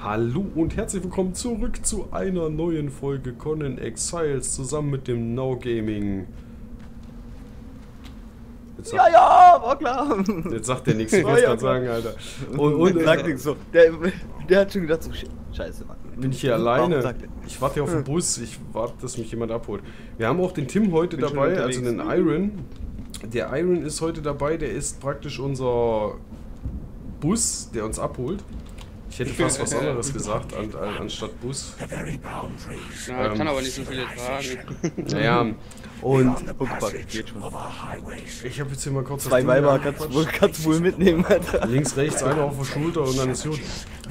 Hallo und herzlich willkommen zurück zu einer neuen Folge Conan Exiles zusammen mit dem No Gaming. Ja, ja, war klar. Jetzt sagt der nichts, ich muss gerade sagen, Alter. Und sagt nichts so. Der hat schon gedacht, so scheiße, Mann. Bin ich hier alleine? Ich warte hier auf den Bus, ich warte, dass mich jemand abholt. Wir haben auch den Tim heute dabei, also den Iron. Der Iron ist heute dabei, der ist praktisch unser Bus, der uns abholt. Ich hätte fast was anderes gesagt, anstatt Bus. Ja, ich kann aber nicht so viele fragen. Naja, und ich habe jetzt hier mal kurz zwei Weiber, kannst du wohl mitnehmen, Alter. Links, rechts, einer auf der Schulter und dann ist gut.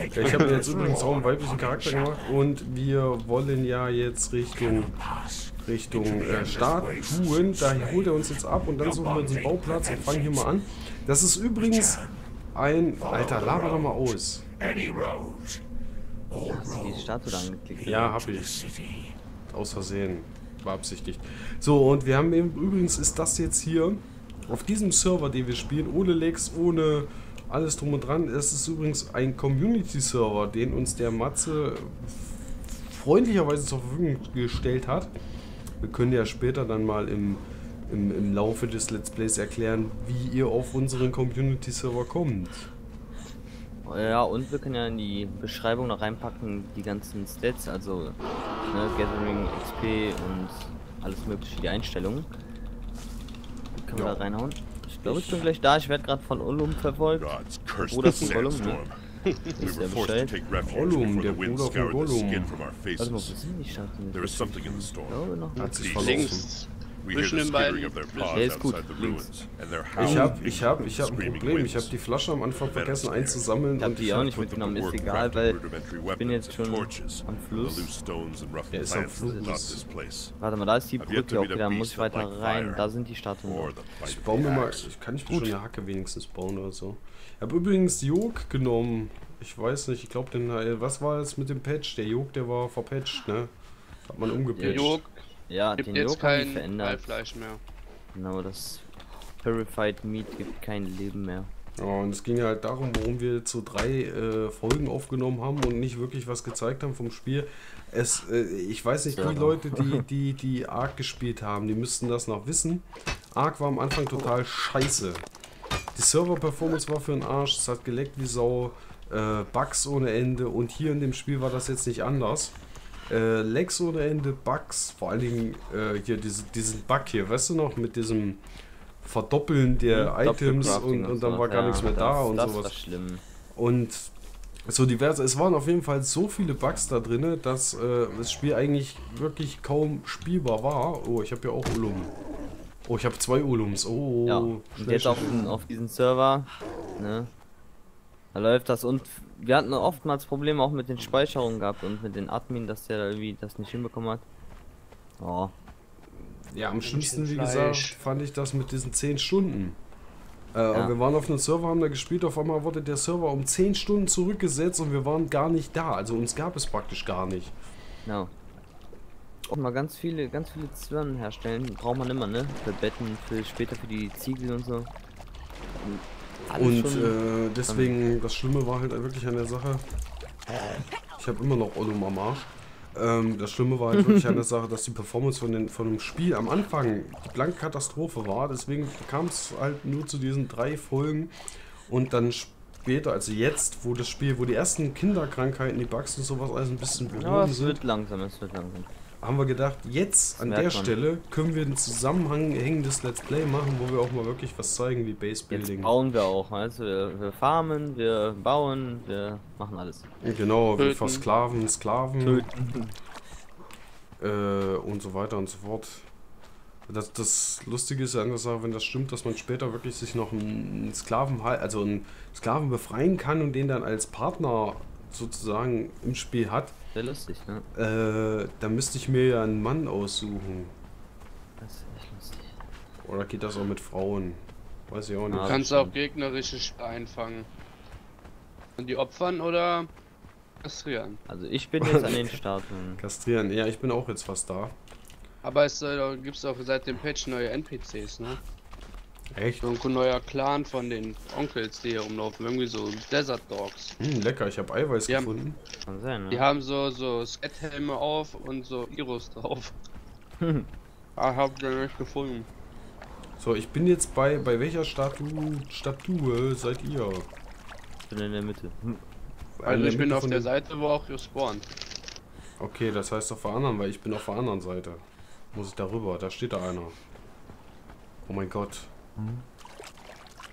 Ich habe jetzt übrigens auch einen weiblichen Charakter gemacht und wir wollen ja jetzt Richtung Statuen. Da holt er uns jetzt ab und dann suchen wir unseren Bauplatz und fangen hier mal an. Das ist übrigens ein... Alter, laber doch mal aus. Hast du die Statue da angeklickt? Ja, hab ich. Aus Versehen. War absichtlich. So, und wir haben eben, übrigens ist das jetzt hier, auf diesem Server, den wir spielen, ohne Legs, ohne alles drum und dran. Es ist übrigens ein Community-Server, den uns der Matze freundlicherweise zur Verfügung gestellt hat. Wir können ja später dann mal im Laufe des Let's Plays erklären, wie ihr auf unseren Community-Server kommt. Ja, und wir können ja in die Beschreibung noch reinpacken, die ganzen Stats, also Gathering, XP und alles mögliche, die Einstellungen. Können wir da reinhauen? Ich glaube, ich bin gleich da, ich werde gerade von Ulum verfolgt. Oder von Gollum, ne? Ist der Bescheid? Ulum, der Bruder von Gollum. Warte mal, hat sich verlassen. Nee, ist gut. Ich hab ein Problem. Ich habe die Flasche am Anfang vergessen einzusammeln. Ich hab die auch nicht mitgenommen, ist egal, weil ich bin jetzt schon am Fluss. Der ist am Fluss. Warte mal, da ist die Brücke. Okay, da muss ich weiter rein. Da sind die Statuen. Ich baue mir mal... Kann ich mir schon eine Hacke wenigstens bauen oder so? Ich habe übrigens Jog genommen. Ich weiß nicht, ich glaube den... Was war jetzt mit dem Patch? Der Jog, der war verpatcht, ne? Hat man umgepatcht. Ja, den Jog haben die verändert. Fleisch mehr. Genau, das Purified Meat gibt kein Leben mehr. Ja, und es ging halt darum, warum wir zu 3 Folgen aufgenommen haben und nicht wirklich was gezeigt haben vom Spiel. Ich weiß nicht, die Leute, die ARK gespielt haben, die müssten das noch wissen. ARK war am Anfang total scheiße. Die Server-Performance war für den Arsch, es hat geleckt wie Sau, Bugs ohne Ende und hier in dem Spiel war das jetzt nicht anders. Lags ohne Ende, Bugs, vor allen Dingen hier diesen Bug hier, weißt du noch, mit diesem Verdoppeln der Items und dann war gar nichts mehr da und sowas. Das war schlimm. Und so diverse, es waren auf jeden Fall so viele Bugs da drin, dass das Spiel eigentlich wirklich kaum spielbar war. Oh, ich habe ja auch Ulum. Oh, ich habe 2 Ulums. Oh, ja. Und jetzt auf diesen Server, ne? Da läuft das und wir hatten oftmals Probleme auch mit den Speicherungen gehabt und mit den Admin, dass der irgendwie das nicht hinbekommen hat. Oh. Ja, am schlimmsten, wie gesagt, fand ich das mit diesen 10 Stunden. Ja. Wir waren auf einem Server, haben da gespielt, auf einmal wurde der Server um 10 Stunden zurückgesetzt und wir waren gar nicht da. Also uns gab es praktisch gar nicht. Genau. Auch mal ganz viele Zwirnen herstellen, braucht man immer, ne? Für Betten, für später für die Ziegel und so. Und deswegen, das Schlimme war halt wirklich an der Sache, ich habe immer noch Ulum am Arsch, das Schlimme war halt wirklich an der Sache, dass die Performance von dem Spiel am Anfang die blanke Katastrophe war, deswegen kam es halt nur zu diesen 3 Folgen und dann später, also jetzt, wo die ersten Kinderkrankheiten, die Bugs und sowas alles ein bisschen behoben sind. Es wird langsam. Haben wir gedacht, jetzt an der Stelle können wir ein zusammenhängendes Let's Play machen, wo wir auch mal wirklich was zeigen wie Base Building. Jetzt bauen wir auch, also wir farmen, wir bauen, wir machen alles. Genau, wir versklaven, Sklaven und so weiter und so fort. Das Lustige ist ja an der Sache, wenn das stimmt, dass man später wirklich sich noch einen Sklaven befreien kann und den dann als Partner sozusagen im Spiel hat. Sehr lustig, ne? Da müsste ich mir ja einen Mann aussuchen. Das ist echt lustig. Oder geht das auch mit Frauen? Weiß ich auch nicht. Du kannst auch gegnerische einfangen. Und die opfern oder kastrieren? Also ich bin jetzt an den Starten. Kastrieren, ja, ich bin auch jetzt fast da. Aber es gibt auch seit dem Patch neue NPCs, ne? Echt? So ein neuer Clan von den Onkels, die hier rumlaufen. Irgendwie so Desert Dogs. Hm, lecker, ich habe Eiweiß gefunden. Kann sein, ne? Die haben so Skelett-Helme auf und so Iros drauf. Ich hab den nicht gefunden. So, ich bin jetzt bei welcher Statue seid ihr? Ich bin in der Mitte. Also ich bin auf der Seite, wo auch ihr spawnt. Okay, das heißt auf der anderen, weil ich bin auf der anderen Seite. Muss ich darüber, da steht da einer. Oh mein Gott.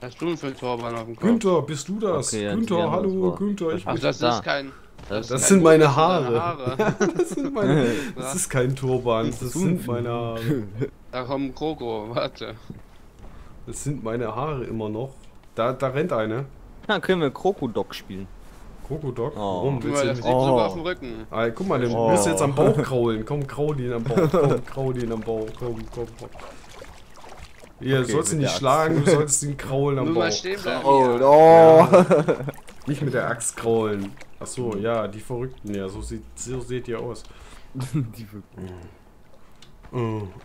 Was hast du denn für ein Torwart auf dem Kopf? Günther, bist du das? Okay, Günther, ja, hallo, Günther, ich bin das. Das ist kein... Das sind meine Haare. Das sind meine. Das ist kein Turban, das sind meine Haare. Da kommt Koko, warte. Das sind meine Haare immer noch. Da rennt eine. Da können wir Krokodok spielen. Krokodok? Warum willst du das? Das liegt sogar auf dem Rücken. Ah, guck mal, den müsst jetzt am Bauch kraulen. Komm, kraul ihn am Bauch. Komm, kraul ihn am Bauch. Komm. Ihr sollst ihn nicht schlagen, du sollst ihn kraulen am Bauch. Nur mal stehen bleiben. Oh. Nicht mit der Axt kraulen. Achso, ja, die Verrückten, ja, so seht ihr aus. Die Verrückten.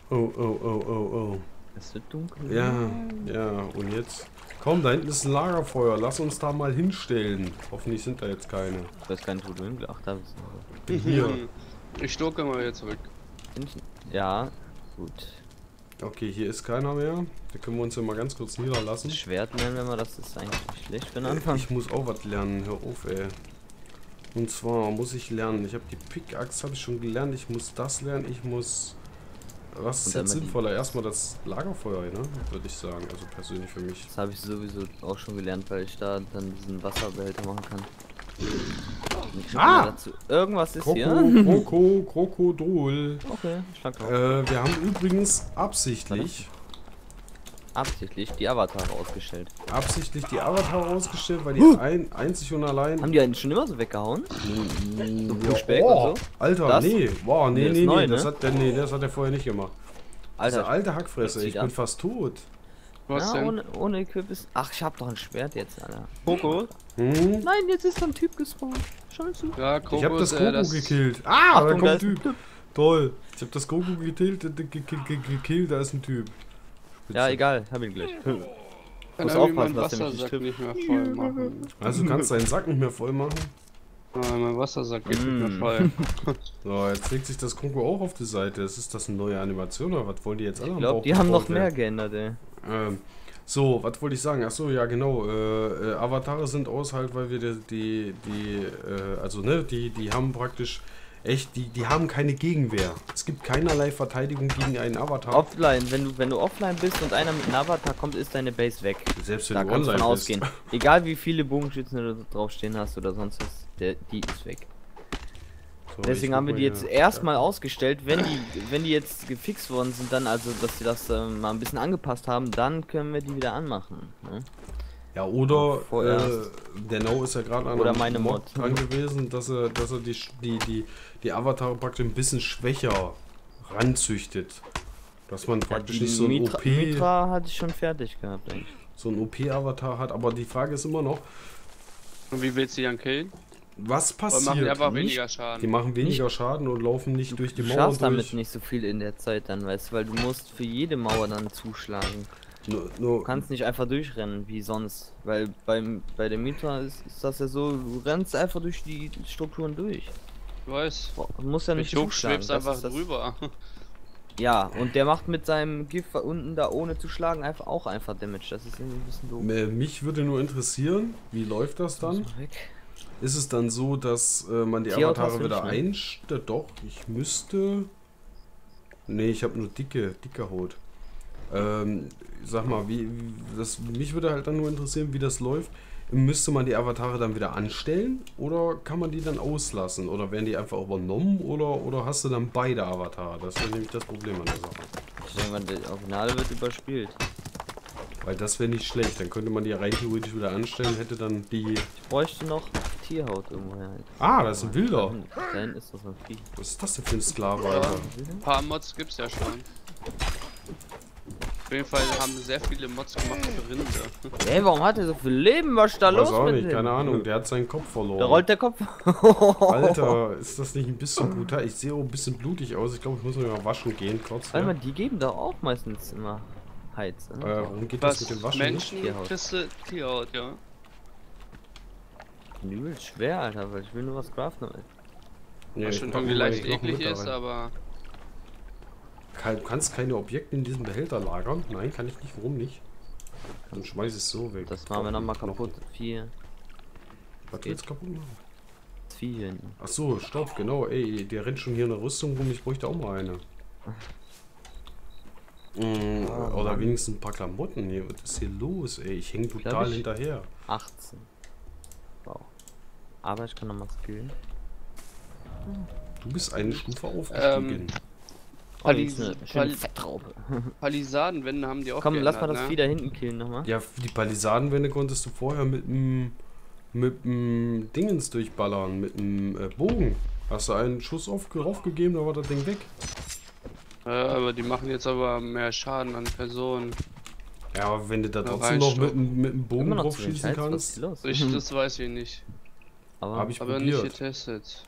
Oh. Es wird dunkel. Ja, und jetzt? Komm, da hinten ist ein Lagerfeuer, lass uns da mal hinstellen. Hoffentlich sind da jetzt keine. Da ist kein Totem, ach, da ist ein hier. Ich stocke mal wieder zurück. Ja, gut. Okay, hier ist keiner mehr. Da können wir uns ja mal ganz kurz niederlassen. Schwert lernen, wenn wir das ist eigentlich schlecht für den Anfang. Ich muss auch was lernen, hör auf, ey. Und zwar muss ich lernen. Ich habe die Pickaxe habe ich schon gelernt. Ich muss das lernen. Ich muss. Was ist jetzt sinnvoller? Erstmal das Lagerfeuer, ne? Würde ich sagen. Also persönlich für mich. Das habe ich sowieso auch schon gelernt, weil ich da dann diesen Wasserbehälter machen kann. Dazu. Irgendwas ist hier. Krokodol. Okay, stark. Wir haben übrigens absichtlich. Absichtlich die Avatare ausgestellt. Absichtlich die Avatare ausgestellt, weil die einzig und allein... Haben die einen schon immer so weggehauen? So Pushback und so? Alter, das? Nee. Boah, nee. Neu, das, ne? Das hat er vorher nicht gemacht. Alter, alte Hackfresse, ich bin fast tot. Was denn? Ohne Equip ist... Ach, ich hab doch ein Schwert jetzt, Alter. Koko? Nein, jetzt ist so ein Typ gespawnt. Scheiße. Ja, Koko, ich hab das Koko gekillt. Ah, da kommt ein Typ. Toll. Ich hab das Koko gekillt, da ist ein Typ. Ja, egal, hab ihn gleich. Ich muss aufpassen, dass der mich nicht mehr voll machen. Also, du kannst deinen Sack nicht mehr voll machen? Mein Wassersack geht nicht mehr voll. So, jetzt legt sich das Koko auch auf die Seite. Ist das eine neue Animation oder was wollen die jetzt alle? Ich glaube, die haben noch mehr geändert, ey. So, was wollte ich sagen? Achso, ja, genau. Avatare sind aus, halt, weil wir die haben praktisch. Echt, die haben keine Gegenwehr. Es gibt keinerlei Verteidigung gegen einen Avatar. Offline, wenn du offline bist und einer mit einem Avatar kommt, ist deine Base weg. Selbst wenn da du kannst online ausgehen. Egal wie viele Bogenschützen du draufstehen hast oder sonst was, die ist weg. So, deswegen haben wir die jetzt erstmal ausgestellt. Wenn die jetzt gefixt worden sind, dann also, dass sie das mal ein bisschen angepasst haben, dann können wir die wieder anmachen. Ne? Ja, oder der No ist ja gerade an einem Mod dran gewesen, dass er die Avatare praktisch ein bisschen schwächer ranzüchtet. Dass man praktisch nicht so ein OP... Mitra hatte ich schon fertig gehabt, eigentlich. So ein OP-Avatar hat, aber die Frage ist immer noch... Und wie willst du die dann killen? Was passiert? Machen die einfach weniger Schaden. Die machen weniger Schaden und laufen nicht durch die Mauer durch. Du schaffst damit nicht so viel in der Zeit dann, weißt du, weil du musst für jede Mauer dann zuschlagen. Du kannst nicht einfach durchrennen wie sonst, weil bei der Mitra ist das ja so, du rennst einfach durch die Strukturen durch. Du weißt, du musst ja nicht hochschwebst das einfach drüber. Ja, und der macht mit seinem Gift unten da ohne zu schlagen einfach Damage, das ist irgendwie ein bisschen doof. Mich würde nur interessieren, wie läuft das dann? Ist es dann so, dass man die Avatare wieder einstellt? Doch, ich müsste... Ne, ich habe nur dicke Haut. Sag mal, mich würde halt dann nur interessieren, wie das läuft. Müsste man die Avatare dann wieder anstellen oder kann man die dann auslassen? Oder werden die einfach übernommen oder hast du dann beide Avatare? Das wäre nämlich das Problem an der Sache. Ich denke mal, das Original wird überspielt. Weil das wäre nicht schlecht, dann könnte man die rein theoretisch wieder anstellen, hätte dann die... Ich bräuchte noch Tierhaut irgendwo her. Ah, das ist ein Wilder. Da hinten ist das ein Vieh. Was ist das denn für ein Sklave, Alter? Ein paar Mods gibt's ja schon. Auf jeden Fall haben sehr viele Mods gemacht für Rinde. Ey, warum hat er so viel Leben? Was ist da los mit dem? Keine Ahnung, der hat seinen Kopf verloren. Da rollt der Kopf. Alter, ist das nicht ein bisschen brutal? Ich sehe auch ein bisschen blutig aus. Ich glaube, ich muss mir mal waschen gehen kurz. Weil die geben da auch meistens immer heizen. Worum geht das mit dem Waschen? Menschenkiste, Tierhaut, ja. Übel schwer, Alter, weil ich will nur was craften. Nee, ja, schon irgendwie leicht eklig ist, aber... Du kannst keine Objekte in diesem Behälter lagern? Nein, kann ich nicht, warum nicht? Dann schmeiß es so weg. Das machen wir nochmal kaputt. Vier. Was geht's kaputt machen? Vier hinten. Ach so, Stoff, genau. Ey, der rennt schon hier in der Rüstung rum, ich bräuchte auch mal eine. Oder wenigstens ein paar Klamotten hier. Was ist hier los, ey? Ich häng total hinterher. 18. Wow. Aber ich kann nochmal skillen. Du bist eine Stufe aufgestiegen. Schöne Fettraube. Palisadenwände haben die auch. Komm, geändert, lass mal das Vieh da hinten killen nochmal. Ja, die Palisadenwände konntest du vorher mit dem Dingens durchballern, mit dem Bogen. Hast du einen Schuss aufgegeben, da war das Ding weg. Aber die machen jetzt aber mehr Schaden an Personen. Ja, aber wenn du da trotzdem noch mit dem Bogen drauf schießen kannst. Ich, das weiß ich nicht. Aber hab ich nicht getestet.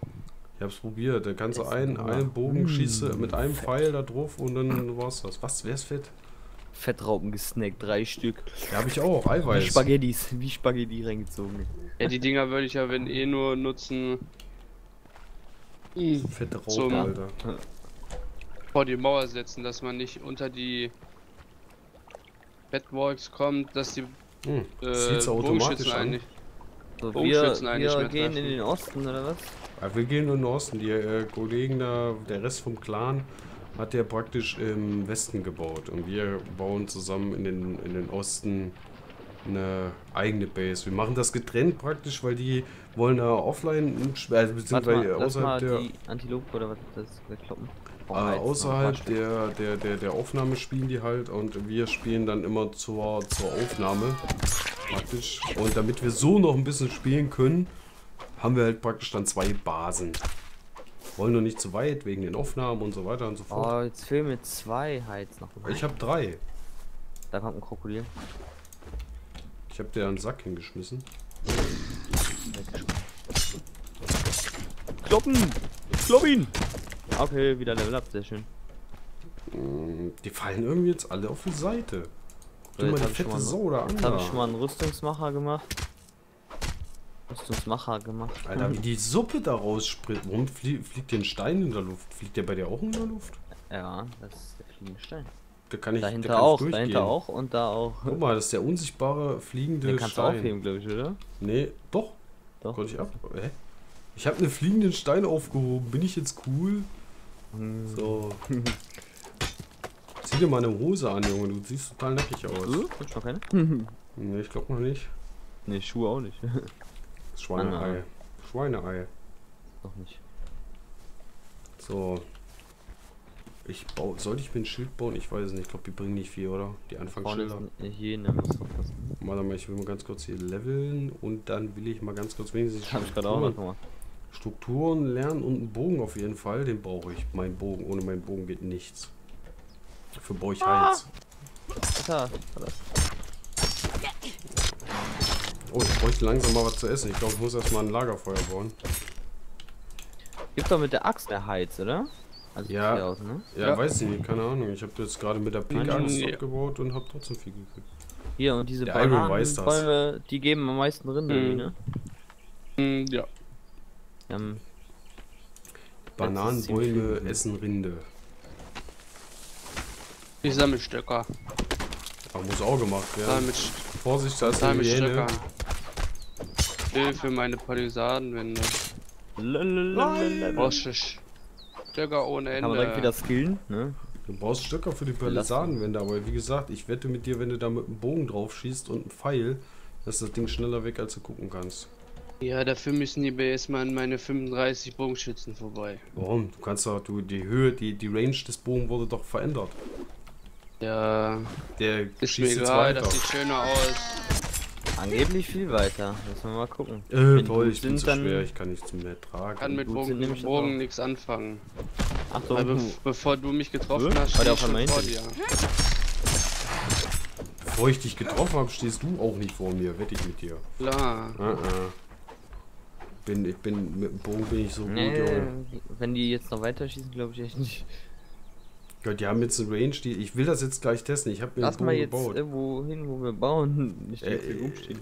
Ich hab's probiert, da kannst du einen Bogen schießen mit einem Pfeil da drauf und dann war's das. Was, wär's fett? Fettrauben gesnackt, 3 Stück. Ja, hab ich auch, Eiweiß. Wie Spaghetti reingezogen. Ja, die Dinger würde ich ja wenn nur nutzen. Fettrauben, Alter. Vor die Mauer setzen, dass man nicht unter die Fatwalks kommt, dass die Bogenschützen eigentlich. So, wir gehen in den Osten, oder was? Ja, wir gehen in den Osten. Die Kollegen da, der Rest vom Clan, hat der praktisch im Westen gebaut. Und wir bauen zusammen in den Osten eine eigene Base. Wir machen das getrennt praktisch, weil die wollen da offline, beziehungsweise außerhalb der... die Antilope oder was ist das? Kloppen. Außerhalb der Aufnahme spielen die halt und wir spielen dann immer zur Aufnahme praktisch. Und damit wir so noch ein bisschen spielen können, haben wir halt praktisch dann 2 Basen. Wollen nur nicht zu weit wegen den Aufnahmen und so weiter und so fort. Oh, jetzt fehlen mir 2 Heiz noch. Ich habe 3. Da kommt ein Krokodil. Ich habe dir einen Sack hingeschmissen. Kloppen! Klopp ihn! Okay, wieder Level Up, sehr schön. Die fallen irgendwie jetzt alle auf die Seite. Guck mal, die fette Sau da an. Jetzt habe ich schon mal einen Rüstungsmacher gemacht. Alter, wie die Suppe da rausspritzt. Warum fliegt den Stein in der Luft? Fliegt der bei dir auch in der Luft? Ja, das ist der fliegende Stein. Da kann ich dahinter auch durchgehen. Dahinter auch und da auch. Guck mal, das ist der unsichtbare fliegende Stein. Den kannst du aufheben, glaube ich, oder? Nee, doch. Doch. Konnte ich ab. Hä? Ich habe einen fliegenden Stein aufgehoben. Bin ich jetzt cool? So. Zieh dir mal eine Hose an, Junge. Du siehst total nackig aus. Hast du noch keine? Nee, ich glaube noch nicht. Nee, Schuhe auch nicht. Schweineei. Schweineei. Noch nicht. So. Sollte ich mir ein Schild bauen? Ich weiß es nicht. Ich glaube, die bringen nicht viel, oder? Die Anfangsschilder. Warte mal, ich will mal ganz kurz hier leveln und dann will ich mal ganz kurz wenigstens Strukturen lernen und einen Bogen auf jeden Fall. Den brauche ich. Mein Bogen. Ohne meinen Bogen geht nichts. Dafür brauche ich Heiz. Oh, ich bräuchte langsam mal was zu essen. Ich glaube, ich muss erstmal ein Lagerfeuer bauen. Gibt doch mit der Axt der Heiz, oder? Also ja, aus, ne? Ja, weiß ich nicht, keine Ahnung. Ich habe jetzt gerade mit der Pickaxe abgebaut und habe trotzdem viel gekriegt. Hier, und diese Bäume, die geben am meisten Rinde, ne? Ja. Bananenbäume essen Rinde. Ich sammle Stöcker. Aber muss auch gemacht werden. Vorsicht, da ist eine Hyäne. Hilfe, meine Palisadenwände. Brauchst du Stöcker ohne Ende. Kann man direkt wieder skillen, ne? Du brauchst Stöcker für die Palisadenwände, aber wie gesagt, ich wette mit dir, wenn du da mit einem Bogen drauf schießt und einem Pfeil, dass das Ding schneller weg, als du gucken kannst. Ja, dafür müssen die erstmal an meine 35 Bogenschützen vorbei. Warum? Du kannst doch, die Höhe, die Range des Bogen wurde doch verändert. Ja, der ist mir egal, das sieht schöner aus. Angeblich viel weiter, müssen wir mal gucken. Toll, ich bin zu schwer, ich kann nichts mehr tragen. Ich kann mit Bogen nichts anfangen. Ach so, bevor du mich getroffen hast, stehe ich schon vor dir. Bevor ich dich getroffen habe, stehst du auch nicht vor mir, wette ich mit dir. Klar. Mit dem Bogen bin ich so gut, Junge. Wenn die jetzt noch weiter schießen, glaube ich echt nicht. Gott, die haben jetzt eine Range, die... Ich will das jetzt gleich testen. Ich habe mir einen Bogen gebaut. Lass mal jetzt irgendwo hin, wo wir bauen. Nicht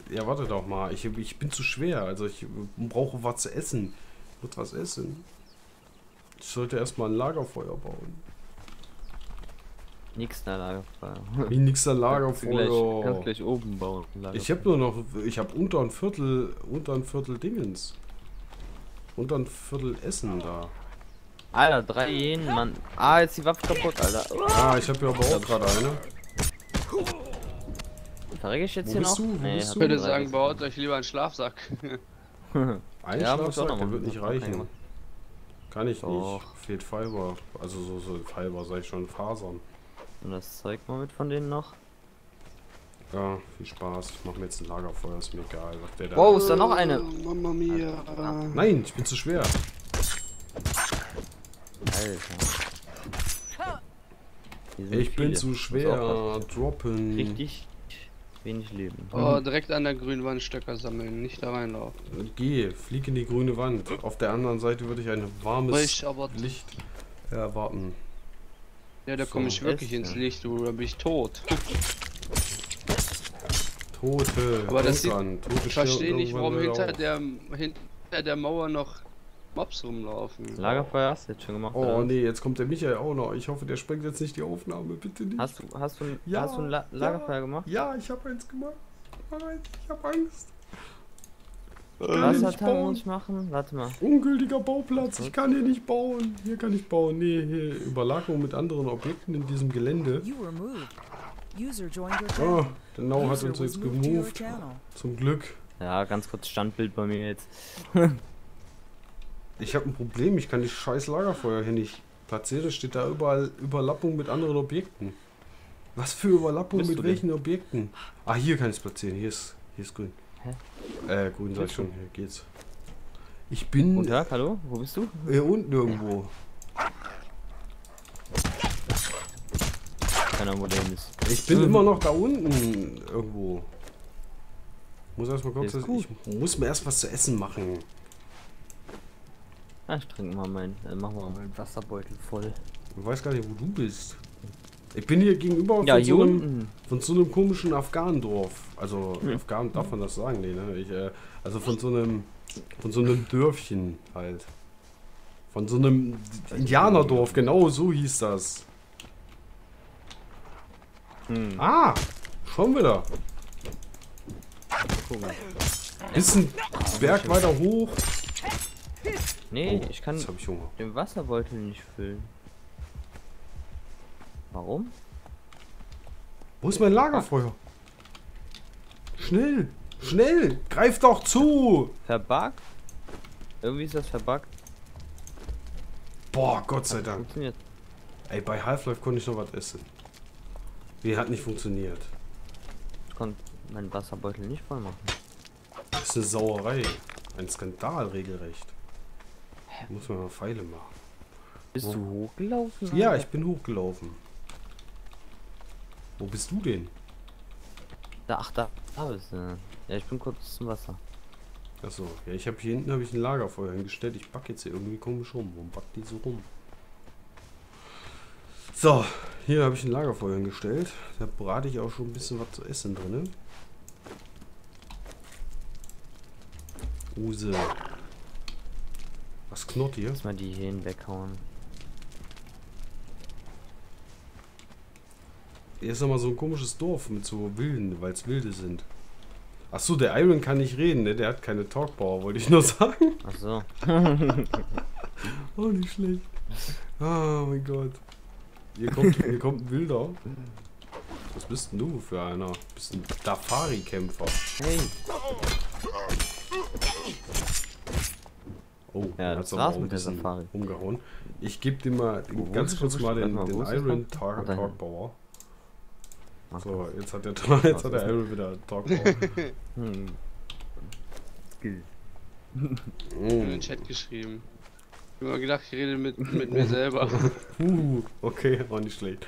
ja, warte doch mal. Ich bin zu schwer. Also ich brauche was zu essen. Ich muss was essen. Ich sollte erstmal ein Lagerfeuer bauen. Nix da Lagerfeuer. Wie nix da Lagerfeuer. Kannst gleich oben bauen. Ich habe nur noch... Ich habe unter ein Viertel Dingens. Unter ein Viertel Essen da. Alter, 3 Jenen, Mann. Ah, jetzt die Waffe kaputt, Alter. Ah, ich hab ja aber auch gerade eine. Verrecke ich jetzt hier noch? Nee, ich würde sagen, baut euch lieber einen Schlafsack. Ein Schlafsack, der wird nicht reichen. Kann ich nicht. Fehlt Fiber. Also so Fiber, sag ich schon, Fasern. Und das Zeug mal mit von denen noch? Ja, viel Spaß. Ich mach mir jetzt ein Lagerfeuer, ist mir egal. Wow, ist da noch eine? Mama mia. Nein, ich bin zu schwer. Alter. Ich bin zu schwer. Droppen. Richtig wenig Leben. Oh, direkt an der grünen Wand Stöcker sammeln, nicht da reinlaufen. Geh, flieg in die grüne Wand. Auf der anderen Seite würde ich ein warmes Licht erwarten. Ja, da komme ich wirklich ins Licht, oder bin ich tot? Tote. Aber das sieht, ich verstehe nicht, warum hinter der Mauer noch Mobs rumlaufen. Lagerfeuer hast du jetzt schon gemacht. Oh ne, jetzt kommt der Michael auch noch. Ich hoffe, der sprengt jetzt nicht die Aufnahme. Bitte nicht. Hast du ein Lagerfeuer gemacht? Ja, ich habe eins gemacht. Ich habe Angst. Was muss ich machen? Warte mal. Ungültiger Bauplatz. Ich kann hier nicht bauen. Hier kann ich bauen. Nee, hier Überlagerung mit anderen Objekten in diesem Gelände. Oh, der Now hat uns jetzt gemoved. Zum Glück. Ja, ganz kurz Standbild bei mir jetzt. Ich habe ein Problem, ich kann die scheiß Lagerfeuer hier nicht platzieren, steht da überall Überlappung mit anderen Objekten. Was für Überlappung mit welchen Objekten? Ah, hier kann ich es platzieren, hier ist grün. Hä? Grün sag ich schon, hier geht's. Ich bin... Und ja, hallo, wo bist du? Hier unten irgendwo. Keiner Modell ist. Ich bin immer noch da unten irgendwo. Muss erstmal kurz... Ich muss mir erst was zu essen machen. Ich trinke mal meinen Wasserbeutel voll. Ich weiß gar nicht, wo du bist. Ich bin hier gegenüber von so einem komischen Afghanendorf. Also Afghan darf man das sagen, nee, ne? Also von so einem Dörfchen halt. Von so einem Indianerdorf, genau so hieß das. Ah, schon wieder. Bisschen Berg weiter hoch. Nee, ich kann den Wasserbeutel nicht füllen. Warum? Wo ist mein Lagerfeuer? Schnell! Schnell! Greif doch zu! Verbuggt? Irgendwie ist das verbuggt. Boah, Gott sei Dank. Ey, bei Half-Life konnte ich noch was essen. Nee, hat nicht funktioniert. Ich konnte meinen Wasserbeutel nicht voll machen. Das ist eine Sauerei. Ein Skandal regelrecht. Muss man mal Pfeile machen. Bist du hochgelaufen? Alter? Ja, ich bin hochgelaufen. Wo bist du denn? Da, ach, da bist du. Ja, ich bin kurz zum Wasser. Achso, ja, ich habe hier hinten ein Lagerfeuer hingestellt. Ich back jetzt hier irgendwie komisch rum. Warum backt die so rum? So, hier habe ich ein Lagerfeuer hingestellt. Da brate ich auch schon ein bisschen was zu essen drin. Use. Was knurrt hier? Lass mal die hier hinweghauen. Hier ist nochmal so ein komisches Dorf mit so Wilden, weil es Wilde sind. Achso, der Iron kann nicht reden, ne? Der hat keine Talkpower, wollte ich nur sagen. Achso. Oh, nicht schlecht. Oh mein Gott. Hier kommt ein Wilder. Was bist denn du für einer? Du bist ein Dafari-Kämpfer. Hey. Oh, ja, das war's mit der Safari. Umgehauen. Ich gebe dir mal ganz kurz mal den Iron Talkpower. So, jetzt hat der Iron wieder Talkpower. Skill. Ich hab in den Chat geschrieben. Ich hab mir gedacht, ich rede mit mir selber. Okay, war nicht schlecht.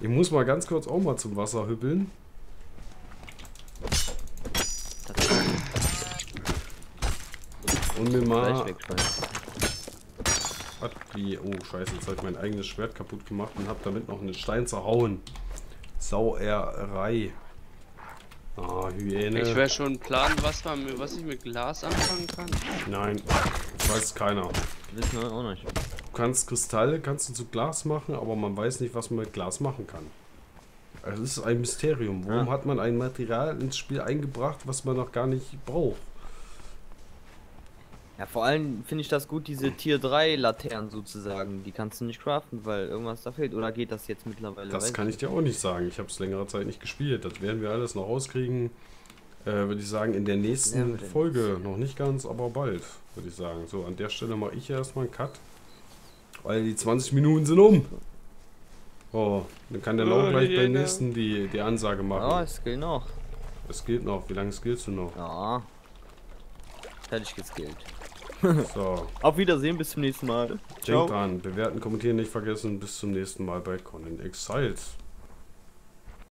Ich muss mal ganz kurz auch mal zum Wasser hüppeln. Und mir mal Wie? Oh, scheiße, jetzt habe ich mein eigenes Schwert kaputt gemacht und habe damit noch einen Stein zerhauen. Sauerei. Ah, Hyäne. Ich werde schon planen, was ich mit Glas anfangen kann. Nein, das weiß keiner. Wissen wir auch nicht. Du kannst Kristalle, kannst du zu Glas machen, aber man weiß nicht, was man mit Glas machen kann. Es ist ein Mysterium. Warum hat man ein Material ins Spiel eingebracht, was man noch gar nicht braucht? Ja, vor allem finde ich das gut, diese Tier 3 Laternen sozusagen. Die kannst du nicht craften, weil irgendwas da fehlt. Oder geht das jetzt mittlerweile? Das kann ich dir auch nicht sagen. Ich habe es längere Zeit nicht gespielt. Das werden wir alles noch rauskriegen, würde ich sagen, in der nächsten Folge. Noch nicht ganz, aber bald, würde ich sagen. So, an der Stelle mache ich erstmal einen Cut. Weil die 20 Minuten sind um. Oh, dann kann der Lauf gleich beim nächsten die Ansage machen. Ja, es geht noch. Es geht noch. Wie lange skillst du noch? Ja. Fertig geskillt. So. Auf Wiedersehen, bis zum nächsten Mal. Denkt dran, bewerten, kommentieren nicht vergessen. Bis zum nächsten Mal bei Conan Exiles.